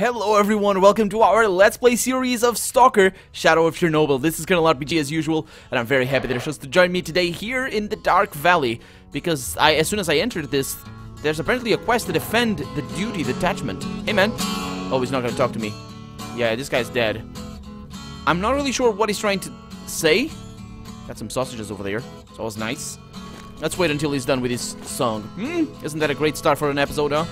Hello everyone, welcome to our Let's Play series of S.T.A.L.K.E.R. Shadow of Chernobyl. This is Colonel RPG as usual, and I'm very happy that you're supposed to join me today here in the Dark Valley, because as soon as I entered this, there's apparently a quest to defend the Duty detachment. Hey man. Oh, he's not gonna talk to me. Yeah, this guy's dead. I'm not really sure what he's trying to say. Got some sausages over there, it's always nice. Let's wait until he's done with his song. Isn't that a great start for an episode, huh?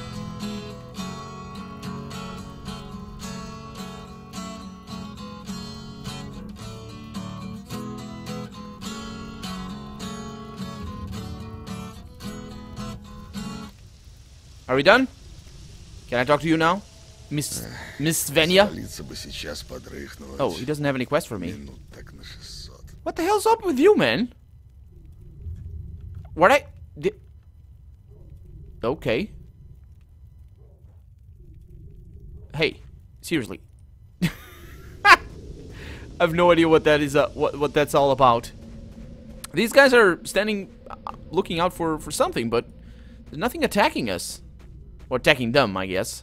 Are we done? Can I talk to you now? Miss Venya? Oh, he doesn't have any quest for me. What the hell's up with you, man? What I... Okay. Hey, seriously. I have no idea what that is, what that's all about. These guys are standing, looking out for something, but there's nothing attacking us. Or attacking them, I guess.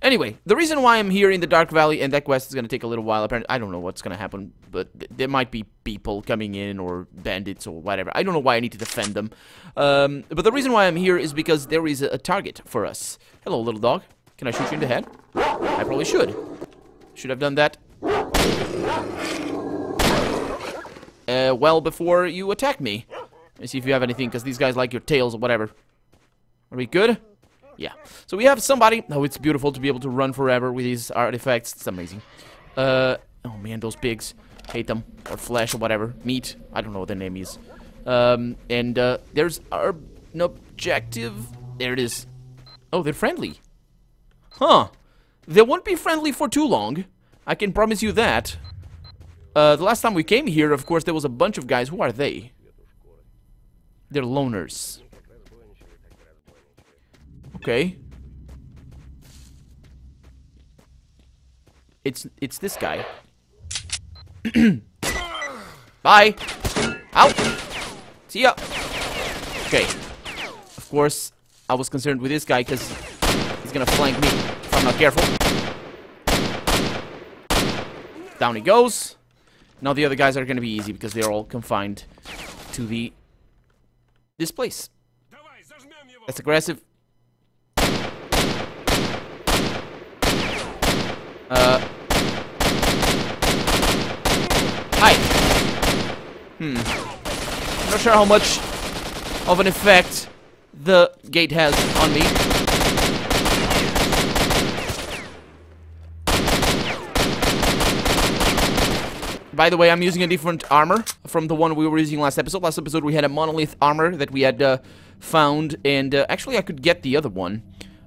Anyway, the reason why I'm here in the Dark Valley, and that quest is going to take a little while, apparently, I don't know what's going to happen, but there might be people coming in, or bandits, or whatever. I don't know why I need to defend them. But the reason why I'm here is because there is a target for us. Hello, little dog. Can I shoot you in the head? I probably should. Should have done that. Well, before you attack me. Let's see if you have anything, because these guys like your tails or whatever. Are we good? Yeah. So we have somebody. Oh, it's beautiful to be able to run forever with these artifacts. It's amazing. Oh man, those pigs. Hate them. Or flesh or whatever. Meat. I don't know what their name is. There's our objective. There it is. Oh, they're friendly. Huh. They won't be friendly for too long. I can promise you that. The last time we came here, of course, there was a bunch of guys. Who are they? They're loners. Okay. It's this guy. Bye. Out. See ya. Okay. Of course, I was concerned with this guy because he's gonna flank me if I'm not careful. Down he goes. Now the other guys are gonna be easy because they're all confined to this place. That's aggressive. Hi. I'm not sure how much of an effect the gate has on me. By the way, I'm using a different armor from the one we were using last episode. Last episode we had a monolith armor that we had found, and actually I could get the other one.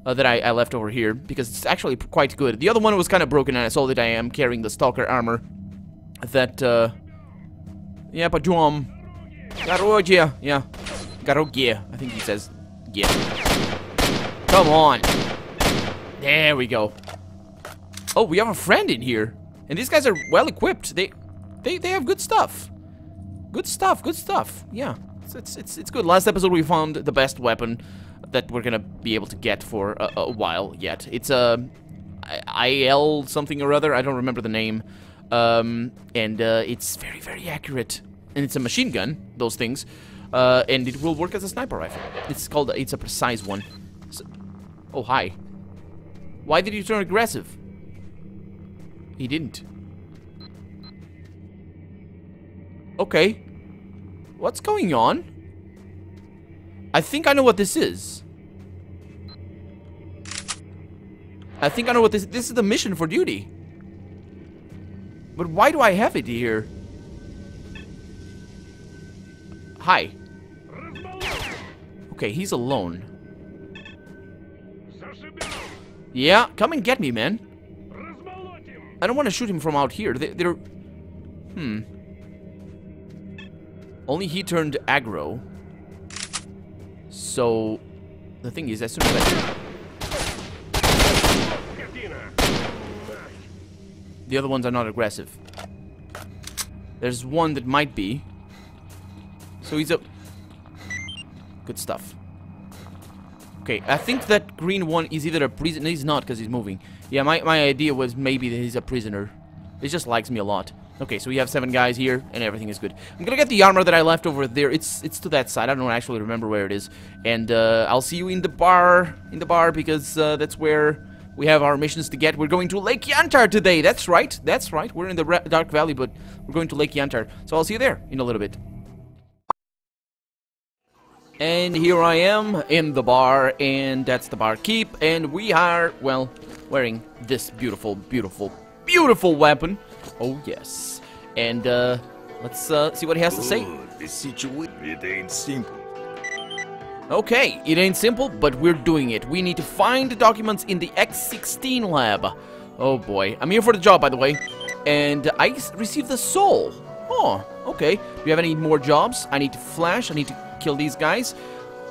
That I left over here, because it's actually quite good. The other one was kind of broken, and I saw that I am carrying the S.T.A.L.K.E.R. armor. That, yeah, but Garogia, yeah. Garogia, I think he says. Yeah. Come on. There we go. Oh, we have a friend in here. And these guys are well-equipped. They have good stuff. Good stuff, yeah. It's good. Last episode we found the best weapon that we're gonna be able to get for a while yet. It's a IL something or other. I don't remember the name. It's very, very accurate. And it's a machine gun, those things. And it will work as a sniper rifle. It's a precise one. So, oh, hi. Why did you turn aggressive? He didn't. Okay. What's going on? I think I know what this is. I think I know what this is the mission for duty. But why do I have it here? Hi. Okay, he's alone. Yeah, come and get me, man. I don't want to shoot him from out here. They're... Only he turned aggro. So, the thing is, as soon as the other ones are not aggressive. There's one that might be. So he's a... Good stuff. Okay, I think that green one is either a prisoner. He's not, because he's moving. Yeah, my idea was maybe that he's a prisoner. It just likes me a lot. Okay, so we have 7 guys here, and everything is good. I'm gonna get the armor that I left over there. It's to that side. I don't actually remember where it is. And I'll see you in the bar, because that's where we have our missions to get. We're going to Lake Yantar today. That's right. That's right. We're in the Dark Valley, but we're going to Lake Yantar. So I'll see you there in a little bit. And here I am in the bar, and that's the barkeep, and we are, well, wearing this beautiful, beautiful, beautiful weapon. Oh, yes. And, let's, see what he has to say. The situation, it ain't simple. Okay, it ain't simple, but we're doing it. We need to find the documents in the X-16 lab. Oh, boy. I'm here for the job, by the way. And I received the soul. Oh, okay. Do you have any more jobs? I need to flash. I need to kill these guys.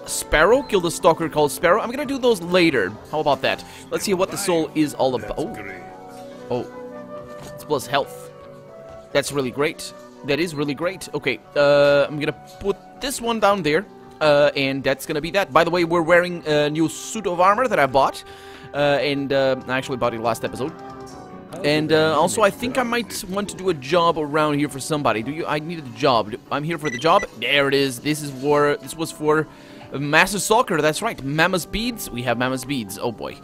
Sparrow, kill the stalker called Sparrow. I'm gonna do those later. How about that? Let's see what the soul is all about. Oh, it's plus health. That's really great. That is really great. Okay, I'm gonna put this one down there, and that's gonna be that. By the way, we're wearing a new suit of armor that I bought, and I actually bought it last episode. And also, I think I might want to do a job around here for somebody. Do you? I need a job. I'm here for the job. There it is. This is for. This was for Master Stalker. That's right. Mama's beads. We have Mama's beads. Oh boy.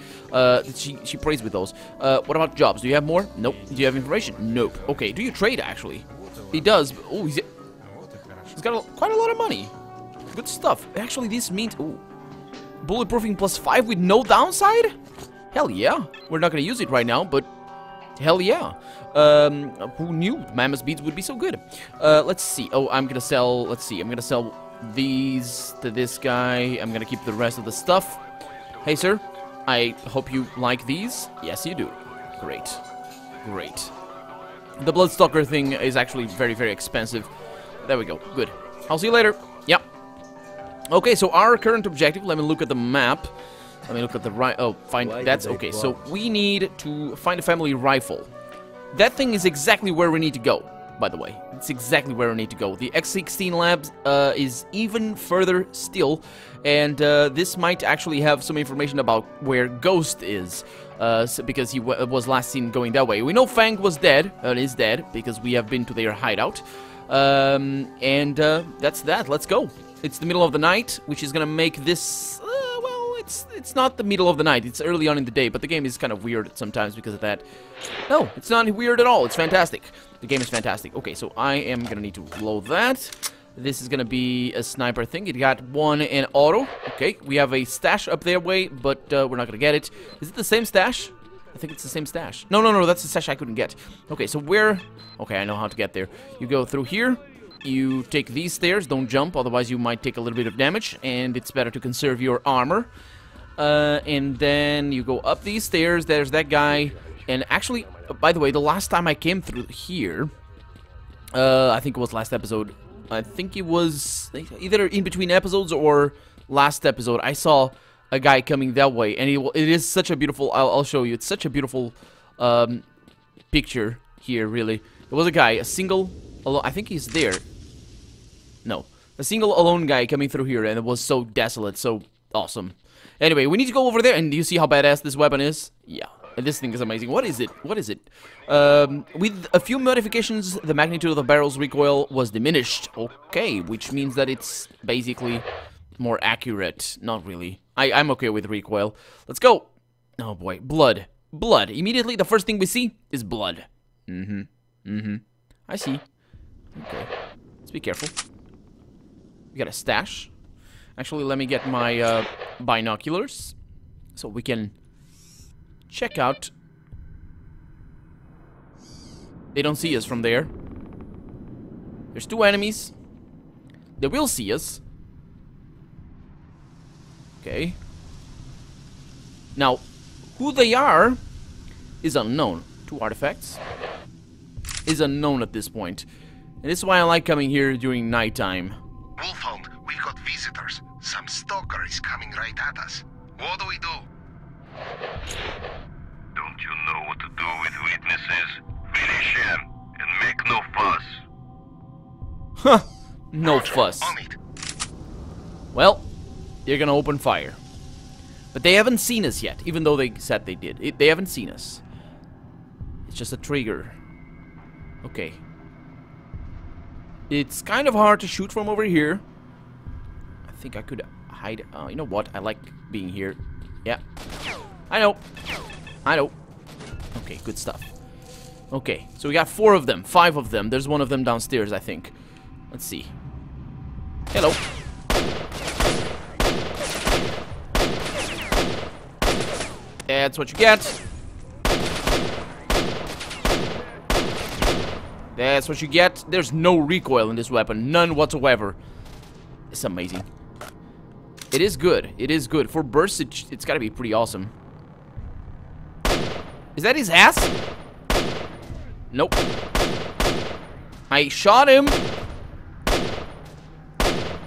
She prays with those. What about jobs? Do you have more? Nope. Do you have information? Nope. Okay. Do you trade actually? He does. Oh, he's got quite a lot of money. Good stuff. Actually, this means bulletproofing +5 with no downside. Hell yeah. We're not gonna use it right now, but. Hell yeah. Who knew Mammoth beads would be so good? Let's see. Oh, I'm gonna sell. Let's see. I'm gonna sell these to this guy. I'm gonna keep the rest of the stuff. Hey, sir. I hope you like these. Yes, you do. Great. Great. The Bloodstalker thing is actually very, very expensive. There we go. Good. I'll see you later. Yep. Okay, so our current objective. Let me look at the map. Let me look at the right. Oh, find. That's okay. So we need to find a family rifle. That thing is exactly where we need to go. By the way, it's exactly where we need to go. The X-16 labs is even further still, and this might actually have some information about where Ghost is, because he was last seen going that way. We know Fang was dead and is dead because we have been to their hideout, and that's that. Let's go. It's the middle of the night, which is gonna make this. It's not the middle of the night, it's early on in the day, but the game is kind of weird sometimes because of that. No, it's not weird at all, it's fantastic. The game is fantastic. Okay, so I am gonna need to blow that. This is gonna be a sniper thing. It got one and auto. Okay, we have a stash up their way, but we're not gonna get it. Is it the same stash? I think it's the same stash. No, no, no, that's the stash I couldn't get. Okay, so where... Okay, I know how to get there. You go through here. You take these stairs, don't jump, otherwise you might take a little bit of damage, and it's better to conserve your armor. And then you go up these stairs, there's that guy, and actually, by the way, the last time I came through here, I think it was last episode, I think it was either in between episodes or last episode, I saw a guy coming that way, and it is such a beautiful, I'll show you, it's such a beautiful picture here, really. There was a guy, a single, I think he's there, no, a single alone guy coming through here, and it was so desolate, so awesome. Anyway, we need to go over there, and do you see how badass this weapon is? Yeah, and this thing is amazing. What is it? What is it? With a few modifications, the magnitude of the barrel's recoil was diminished. Okay, which means that it's basically more accurate. Not really. I'm okay with recoil. Let's go. Oh, boy. Blood. Blood. Immediately, the first thing we see is blood. Mm-hmm. Mm-hmm. I see. Okay. Let's be careful. We got a stash. Actually, let me get my binoculars so we can check out. They don't see us from there. There's 2 enemies. They will see us. Okay. Now, who they are is unknown. 2 artifacts is unknown at this point. And this is why I like coming here during nighttime. Wolfhound, we got visitors. Some stalker is coming right at us. What do we do? Don't you know what to do with witnesses? Finish him and make no fuss. Huh. No fuss. Well, they're gonna open fire. But they haven't seen us yet, even though they said they did. They haven't seen us. It's just a trigger. Okay. It's kind of hard to shoot from over here. I think I could hide. You know what? I like being here. Yeah. I know. I know. Okay, good stuff. Okay, so we got four of them. Five of them. There's one of them downstairs, I think. Let's see. Hello. That's what you get. That's what you get. There's no recoil in this weapon. None whatsoever. It's amazing. It is good. It is good. For bursts, it's gotta be pretty awesome. Is that his ass? Nope. I shot him.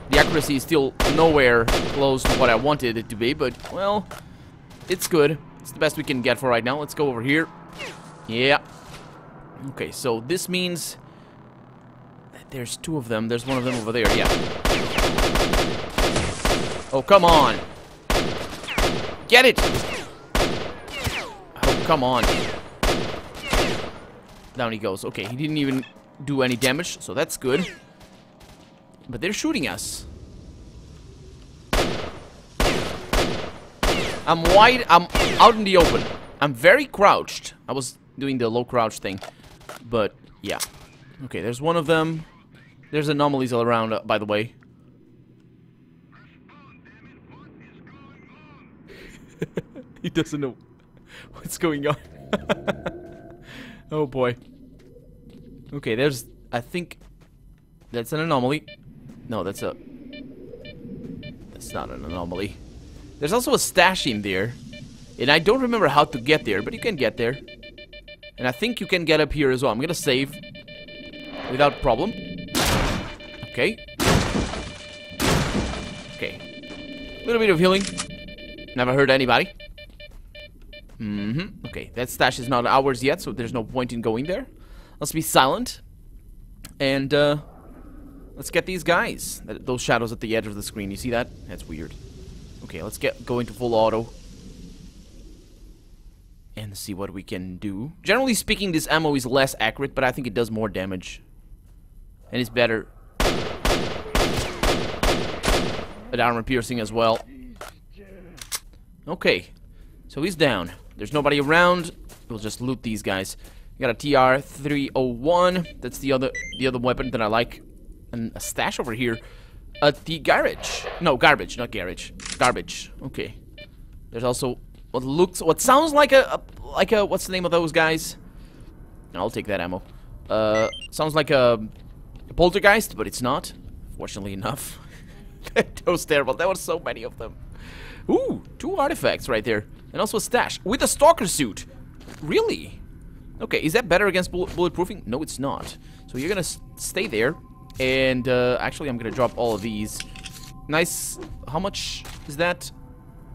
The accuracy is still nowhere close to what I wanted it to be, but, well, it's good. It's the best we can get for right now. Let's go over here. Yeah. Okay, so this means that there's two of them. There's one of them over there, yeah. Oh, come on. Get it! Oh, come on. Down he goes. Okay, he didn't even do any damage, so that's good. But they're shooting us. I'm wide. I'm out in the open. I'm very crouched. I was doing the low crouch thing. But, yeah. Okay, there's one of them. There's anomalies all around, by the way. He doesn't know what's going on. Oh, boy. Okay, there's... I think... That's an anomaly. No, that's a... That's not an anomaly. There's also a stash in there. And I don't remember how to get there, but you can get there. And I think you can get up here as well. I'm gonna save. Without problem. Okay. Okay. A little bit of healing. Never hurt anybody. Mm-hmm. Okay, that stash is not ours yet, so there's no point in going there. Let's be silent. And, let's get these guys. Those shadows at the edge of the screen. You see that? That's weird. Okay, let's go into full auto. And see what we can do. Generally speaking, this ammo is less accurate, but I think it does more damage. And it's better. But armor piercing as well. Okay. So he's down. There's nobody around. We'll just loot these guys. We got a TR-301. That's the other weapon that I like. And a stash over here. At the garage. No, garbage, not garage. Garbage. Okay. There's also what sounds like a what's the name of those guys? No, I'll take that ammo. Sounds like a poltergeist, but it's not. Fortunately enough. That was terrible. There were so many of them. Ooh, two artifacts right there. And also a stash. With a stalker suit. Really? Okay, is that better against bulletproofing? No, it's not. So you're gonna stay there. And, actually, I'm gonna drop all of these. Nice. How much is that?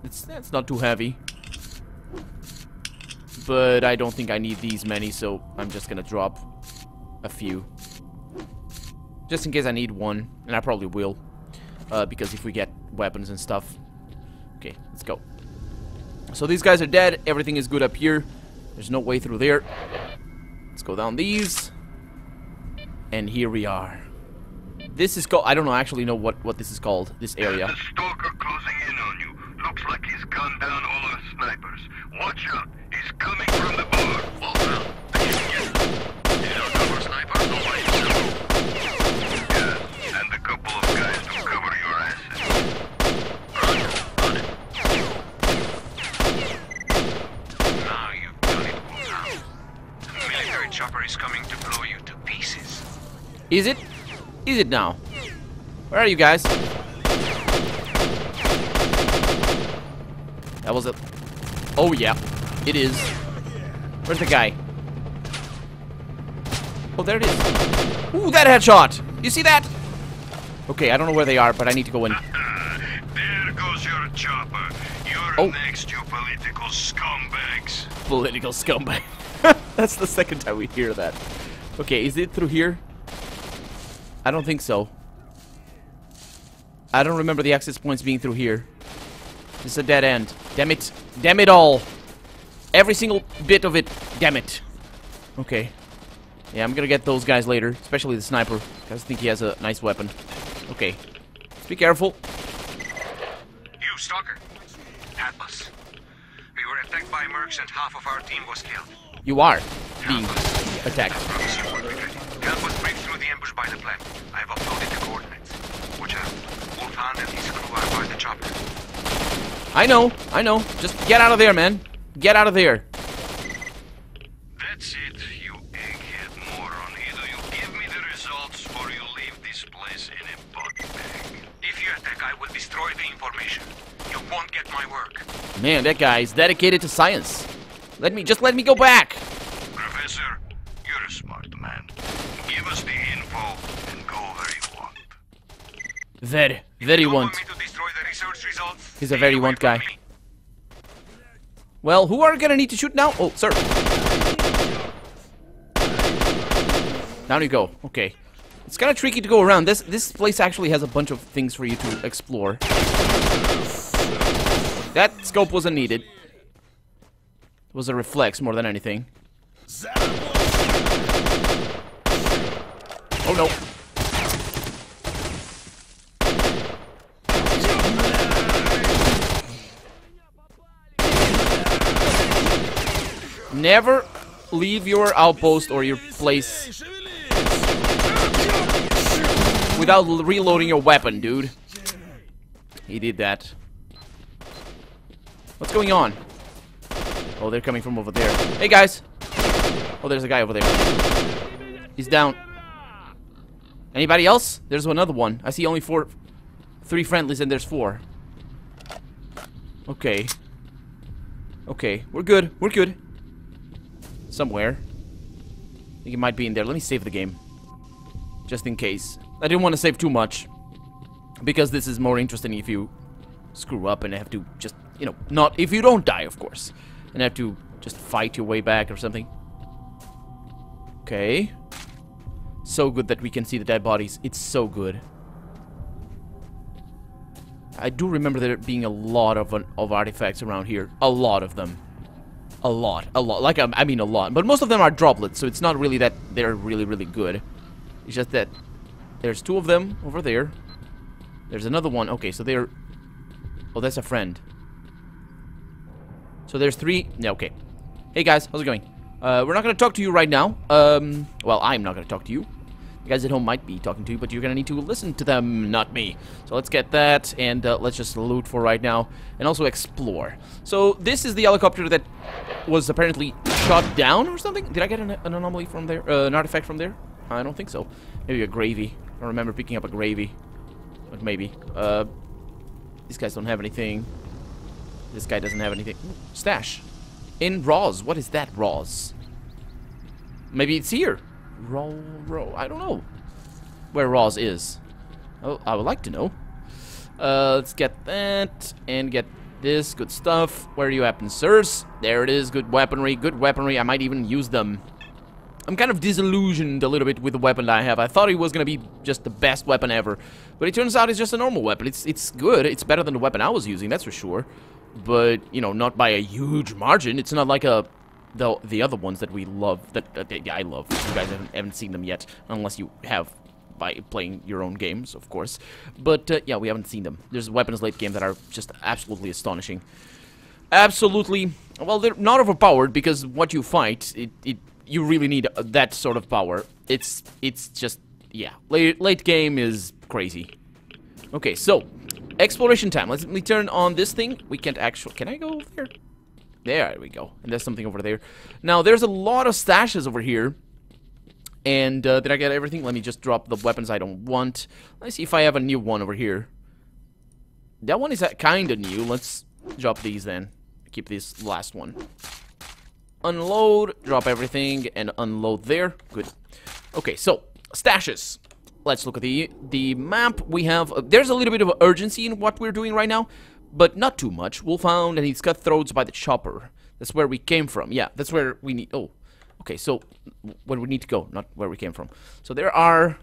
That's not too heavy. But I don't think I need these many, so I'm just gonna drop a few. Just in case I need one, and I probably will. Because if we get weapons and stuff. Okay, let's go. So these guys are dead. Everything is good up here. There's no way through there. Let's go down these. And here we are. This is called... I don't know, actually know what this is called, this area. There's a stalker closing in on you. Looks like he's gunned down all our snipers. Watch out. He's coming from the bar. Wolfhound, he's our cover sniper. Yeah, and a couple of guys will cover your asses. Roger, on it. Now you've done it, Wolfhound. The military chopper is coming to blow you to pieces. Is it? Is it now? Where are you guys? That was it. Oh yeah, it is. Where's the guy? Oh, there it is. Ooh, that headshot! You see that? Okay, I don't know where they are, but I need to go in. There goes your chopper. You're next, you political scumbags. Political scumbag. That's the second time we hear that. Okay, is it through here? I don't think so. I don't remember the access points being through here. This is a dead end. Damn it. Damn it all. Every single bit of it. Damn it. Okay. Yeah, I'm gonna get those guys later. Especially the sniper. Because I think he has a nice weapon. Okay. Be careful. You, Stalker. Atlas. We were attacked by mercs and half of our team was killed. You are being attacked. I promise you won't regret it. Help us break through the ambush by the plant. I've uploaded the coordinates. Watch out. Wolfhound and his crew are by the chopper. I know, I know. Just get out of there, man. Get out of there. That's it, you egghead moron. Either you give me the results or you leave this place in a body bag. If you attack, I will destroy the information. You won't get my work. Man, that guy is dedicated to science. Let me go back. Professor, you're a smart man. Give us the info and go where you want. Very want. He's a very want guy. Well, who are we gonna need to shoot now? Oh, sir. Down you go. Okay. It's kind of tricky to go around. This place actually has a bunch of things for you to explore. That scope wasn't needed. It was a reflex more than anything. Oh no. Never leave your outpost or your place without reloading your weapon, dude. He did that. What's going on? Oh, they're coming from over there. Hey, guys. Oh, there's a guy over there. He's down. Anybody else? There's another one. I see only three friendlies, and there's four. Okay. Okay, we're good. We're good. Somewhere. I think it might be in there. Let me save the game. Just in case. I didn't want to save too much. Because this is more interesting if you screw up and have to just, you know, not if you don't die, of course. And have to just fight your way back or something. Okay. So good that we can see the dead bodies. It's so good. I do remember there being a lot of artifacts around here. A lot of them. A lot. Like, I mean a lot. But most of them are droplets, so it's not really that they're really good. It's just that there's two of them over there. There's another one. Okay, so they're... Oh, that's a friend. So there's three... Yeah, okay. Hey, guys. How's it going? We're not going to talk to you right now. Well, I'm not going to talk to you. You guys at home might be talking to you, but you're going to need to listen to them, not me. So let's get that, and let's just loot for right now, and also explore. So this is the helicopter that was apparently shot down or something? Did I get an anomaly from there? An artifact from there? I don't think so. Maybe a gravy. I remember picking up a gravy. But maybe. These guys don't have anything. This guy doesn't have anything. Ooh, stash. In Roz. What is that, Roz? Maybe it's here. Row. I don't know where Roz is. Oh, I would like to know. Let's get that and get this good stuff. Where are you at, sirs? There it is. Good weaponry. Good weaponry. I might even use them. I'm kind of disillusioned a little bit with the weapon that I have. I thought it was gonna be just the best weapon ever, but it turns out it's just a normal weapon. It's good. It's better than the weapon I was using, that's for sure. But you know, not by a huge margin. It's not like a the other ones that we love, that I love. You guys haven't seen them yet, unless you have by playing your own games, of course. But yeah, we haven't seen them. There's weapons late game that are just absolutely astonishing. Absolutely, well, they're not overpowered because what you fight, you really need that sort of power. It's just, yeah, late game is crazy. Okay, so exploration time. Let me turn on this thing. We can't actually. Can I go over there? There we go. And there's something over there. Now, there's a lot of stashes over here. And, did I get everything? Let me just drop the weapons I don't want. Let's see if I have a new one over here. That one is kind of new. Let's drop these then. Keep this last one. Unload. Drop everything and unload there. Good. Okay, so, stashes. Let's look at the map. We have... there's a little bit of urgency in what we're doing right now. But not too much. Wolfhound and his cutthroats by the chopper. That's where we came from. Yeah, that's where we need... Oh, okay, so... where we need to go, not where we came from. So there are...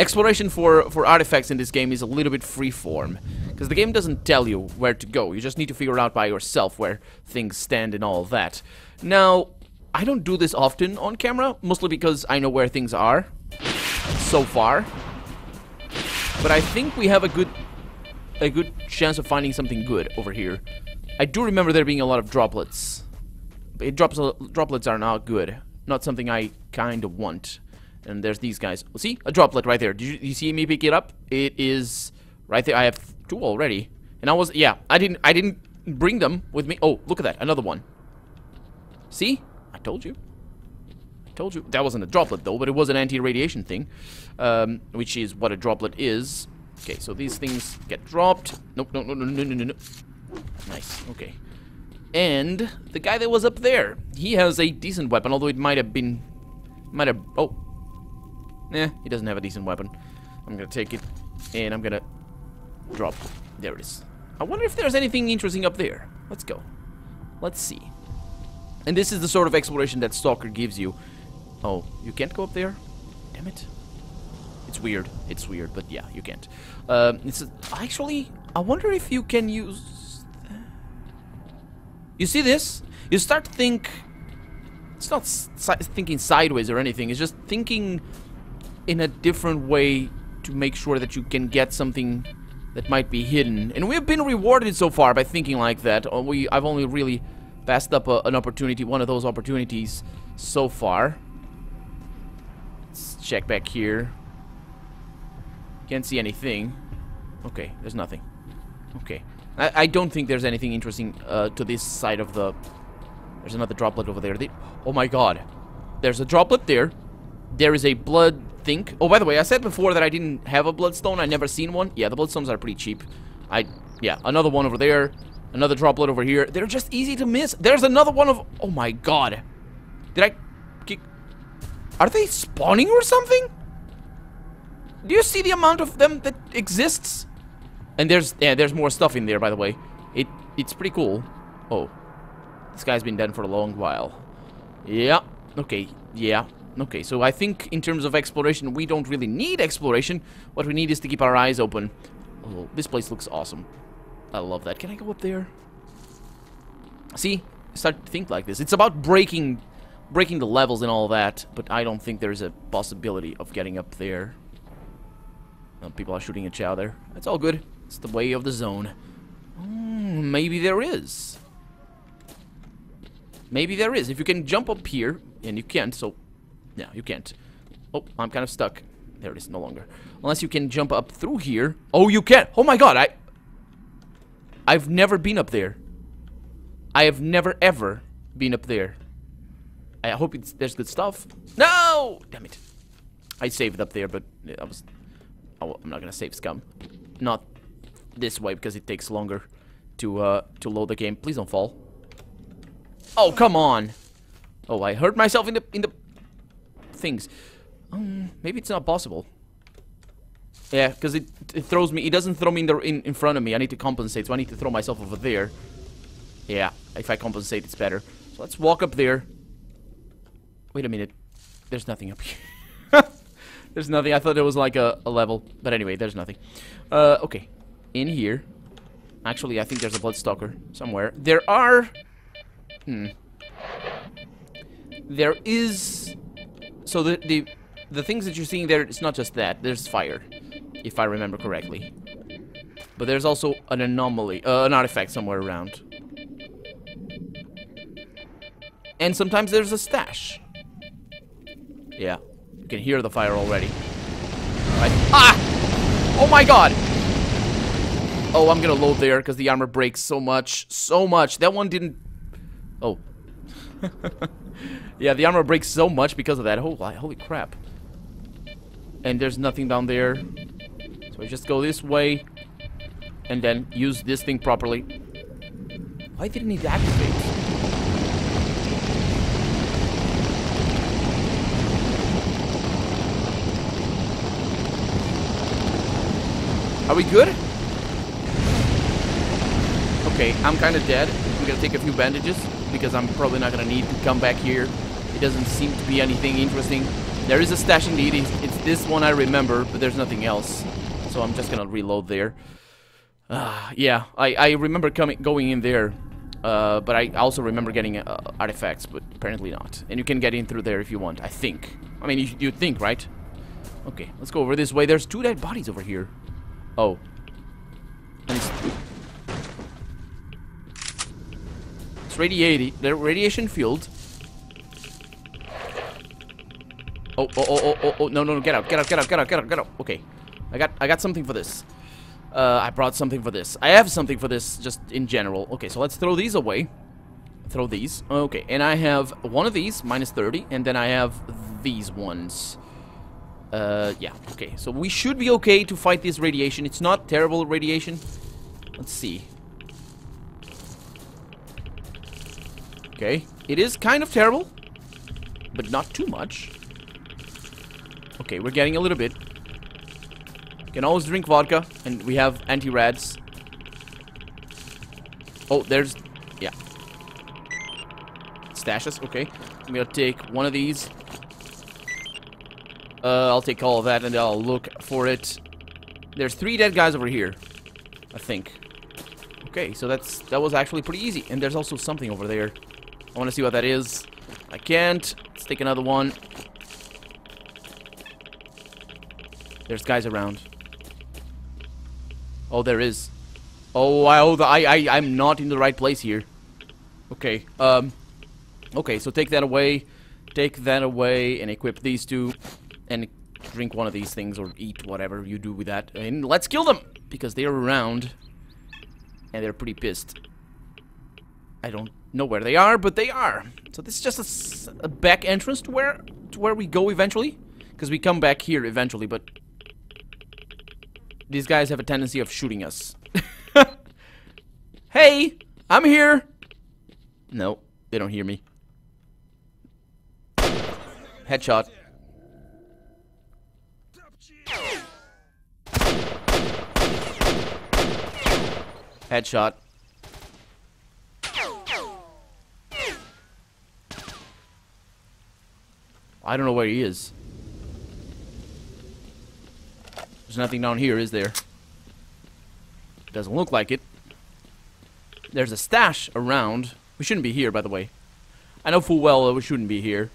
Exploration for artifacts in this game is a little bit freeform, because the game doesn't tell you where to go. You just need to figure out by yourself where things stand and all that. Now, I don't do this often on camera, mostly because I know where things are so far. But I think we have a good chance of finding something good over here. I do remember there being a lot of droplets. But droplets are not good. Not something I kind of want. And there's these guys. Oh, see? A droplet right there. Did you see me pick it up? It is right there. I have two already. And I was... yeah, I didn't bring them with me. Oh, look at that. Another one. See? I told you. I told you. That wasn't a droplet, though, but it was an anti-radiation thing. Which is what a droplet is. Okay, so these things get dropped. Nope, no, no, no, no, no, no, no. Nice, okay. And the guy that was up there, he has a decent weapon, although it might have been... might have... oh. Nah, he doesn't have a decent weapon. I'm gonna take it, and I'm gonna drop. There it is. I wonder if there's anything interesting up there. Let's go. Let's see. And this is the sort of exploration that Stalker gives you. Oh, you can't go up there? Damn it. It's weird, but yeah, you can't. Actually, I wonder if you can use... you see this? You start to think... it's not thinking sideways or anything, it's just thinking in a different way to make sure that you can get something that might be hidden. And we've been rewarded so far by thinking like that. I've only really passed up an opportunity, one of those opportunities so far. Let's check back here. Can't see anything. Okay, there's nothing. Okay. I don't think there's anything interesting to this side of the... there's another droplet over there. Oh my god. There's a droplet there. There is a blood thing. Oh, by the way, I said before that I didn't have a bloodstone. I never seen one. Yeah, the bloodstones are pretty cheap. Yeah, another one over there. Another droplet over here. They're just easy to miss. There's another one of... oh my god. Did I kick... are they spawning or something? Do you see the amount of them that exists? And there's more stuff in there, by the way. It's pretty cool. Oh. This guy's been dead for a long while. Yeah. Okay. Yeah. Okay, so I think in terms of exploration, we don't really need exploration. What we need is to keep our eyes open. Oh, this place looks awesome. I love that. Can I go up there? See? Start to think like this. It's about breaking the levels and all that, but I don't think there's a possibility of getting up there. People are shooting at each other. It's all good. It's the way of the zone. Maybe there is. Maybe there is. If you can jump up here, and you can't, so... no, you can't. Oh, I'm kind of stuck. There it is, no longer. Unless you can jump up through here. Oh, you can! Oh my god, I've never been up there. I have never, ever been up there. I hope there's good stuff. No! Damn it. I saved up there, but I was... oh, I'm not gonna save scum. Not this way, because it takes longer to load the game. Please don't fall. Oh, come on. Oh, I hurt myself in the things. Maybe it's not possible. Yeah, because it throws me. It doesn't throw me in front of me. I need to compensate, so I need to throw myself over there. Yeah, if I compensate, it's better. So let's walk up there. Wait a minute. There's nothing up here. There's nothing. I thought it was like a level. But anyway, there's nothing. Okay. In here. Actually, I think there's a Bloodstalker somewhere. There are... there is... so the things that you're seeing there, it's not just that. There's fire, if I remember correctly. But there's also an anomaly, an artifact somewhere around. And sometimes there's a stash. Yeah. You can hear the fire already. Right. Ah! Oh my god! Oh, I'm gonna load there, because the armor breaks so much. So much! That one didn't... oh. Yeah, the armor breaks so much because of that. Holy crap. And there's nothing down there. So we just go this way. And then use this thing properly. Why didn't it activate? Are we good? Okay, I'm kind of dead. I'm gonna take a few bandages, because I'm probably not gonna need to come back here. It doesn't seem to be anything interesting. There is a stash indeed. It's this one I remember, but there's nothing else. So I'm just gonna reload there. Yeah, I remember going in there, but I also remember getting artifacts, but apparently not. And you can get in through there if you want, I think. I mean, you think, right? Okay, let's go over this way. There's two dead bodies over here. Oh. It's radiated. They're radiation field. Oh, no, get out. Okay. I got something for this. I brought something for this. I have something for this, just in general. Okay, so let's throw these away. Throw these. Okay, and I have one of these, minus 30, and then I have these ones. Yeah, okay. So we should be okay to fight this radiation. It's not terrible radiation. Let's see. Okay, it is kind of terrible, but not too much. Okay, we're getting a little bit. Can always drink vodka, and we have anti-rads. Oh, there's... yeah. Stashes, okay. I'm gonna take one of these. I'll take all of that, and I'll look for it. There's three dead guys over here, I think. Okay, so that was actually pretty easy. And there's also something over there. I wanna see what that is. I can't. Let's take another one. There's guys around. Oh, there is. Oh, I'm not in the right place here. Okay. Okay, so take that away. Take that away and equip these two. And drink one of these things or eat whatever you do with that. And let's kill them! Because they're around. And they're pretty pissed. I don't know where they are, but they are. So this is just a back entrance to where we go eventually. Because we come back here eventually, but... these guys have a tendency of shooting us. Hey! I'm here! No, they don't hear me. Headshot. Headshot. I don't know where he is. There's nothing down here, is there? Doesn't look like it. There's a stash around. We shouldn't be here, by the way. I know full well we shouldn't be here.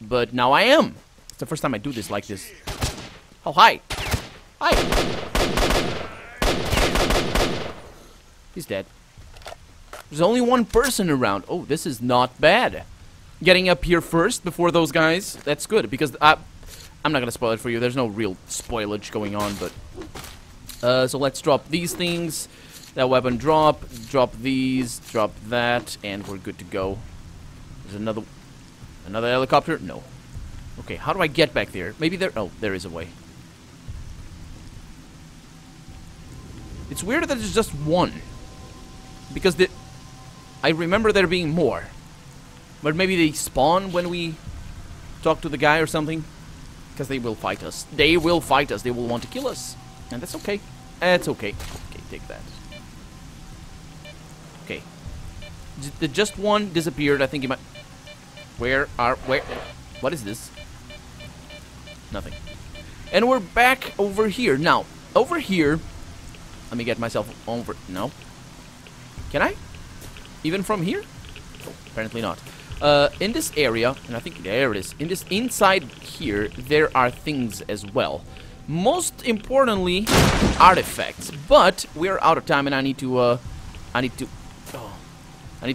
But now I am. It's the first time I do this like this. Oh, hi. Hi. He's dead. There's only one person around. Oh, this is not bad. Getting up here first before those guys. That's good, because I'm not gonna spoil it for you. There's no real spoilage going on, but... so let's drop these things. That weapon drop. Drop these. Drop that. And we're good to go. There's another helicopter? No. Okay, how do I get back there? Maybe there... oh, there is a way. It's weird that there's just one. Because I remember there being more. But maybe they spawn when we talk to the guy or something. Because they will fight us. They will fight us. They will want to kill us. And that's okay. That's okay. Okay, take that. Okay. Just one disappeared. I think he might... Where? What is this? Nothing. And we're back over here. Now, over here... let me get myself over... no. Can I? Even from here? No, apparently not. In this area, and I think there it is, inside here, there are things as well. Most importantly, artifacts. But we're out of time, and I need to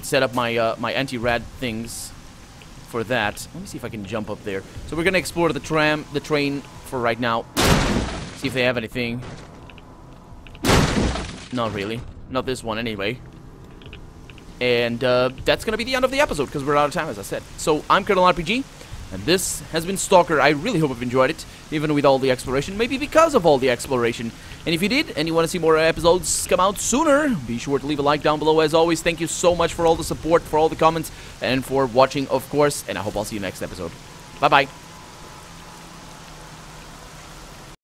set up my my anti-rad things for that. Let me see if I can jump up there. So we're gonna explore the train for right now. See if they have anything. Not really. Not this one, anyway. And that's going to be the end of the episode, because we're out of time, as I said. So, I'm Colonel RPG, and this has been S.T.A.L.K.E.R. I really hope you've enjoyed it, even with all the exploration, maybe because of all the exploration. And if you did, and you want to see more episodes come out sooner, be sure to leave a like down below. As always, thank you so much for all the support, for all the comments, and for watching, of course. And I hope I'll see you next episode. Bye-bye.